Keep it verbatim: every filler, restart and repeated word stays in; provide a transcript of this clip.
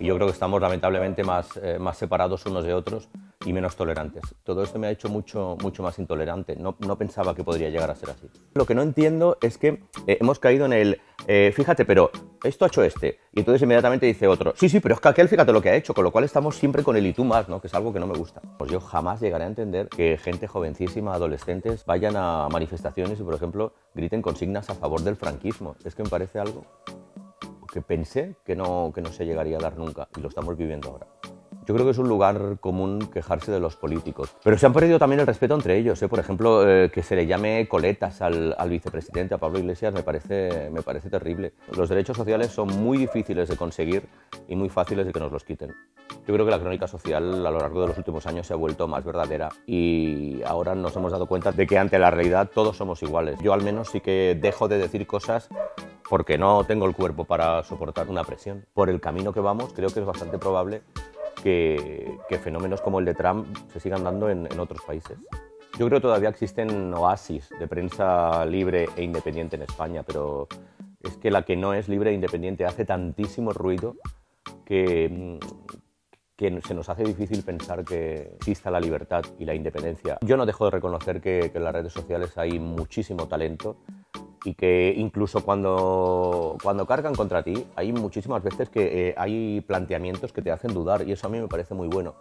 Y yo creo que estamos lamentablemente más, eh, más separados unos de otros y menos tolerantes. Todo esto me ha hecho mucho, mucho más intolerante. No, no pensaba que podría llegar a ser así. Lo que no entiendo es que eh, hemos caído en el... Eh, fíjate, pero esto ha hecho este. Y entonces inmediatamente dice otro. Sí, sí, pero es que aquel, fíjate lo que ha hecho. Con lo cual estamos siempre con el y tú más, ¿no? Que es algo que no me gusta. Pues yo jamás llegaré a entender que gente jovencísima, adolescentes, vayan a manifestaciones y, por ejemplo, griten consignas a favor del franquismo. Es que me parece algo... que pensé que no, que no se llegaría a dar nunca, y lo estamos viviendo ahora. Yo creo que es un lugar común quejarse de los políticos, pero se han perdido también el respeto entre ellos, ¿eh? Por ejemplo, eh, que se le llame coletas al, al vicepresidente, a Pablo Iglesias, me parece, me parece terrible. Los derechos sociales son muy difíciles de conseguir y muy fáciles de que nos los quiten. Yo creo que la crónica social a lo largo de los últimos años se ha vuelto más verdadera y ahora nos hemos dado cuenta de que ante la realidad todos somos iguales. Yo al menos sí que dejo de decir cosas porque no tengo el cuerpo para soportar una presión. Por el camino que vamos, creo que es bastante probable que, que fenómenos como el de Trump se sigan dando en, en otros países. Yo creo que todavía existen oasis de prensa libre e independiente en España, pero es que la que no es libre e independiente hace tantísimo ruido que... que se nos hace difícil pensar que exista la libertad y la independencia. Yo no dejo de reconocer que, que en las redes sociales hay muchísimo talento y que incluso cuando, cuando cargan contra ti hay muchísimas veces que eh, hay planteamientos que te hacen dudar, y eso a mí me parece muy bueno.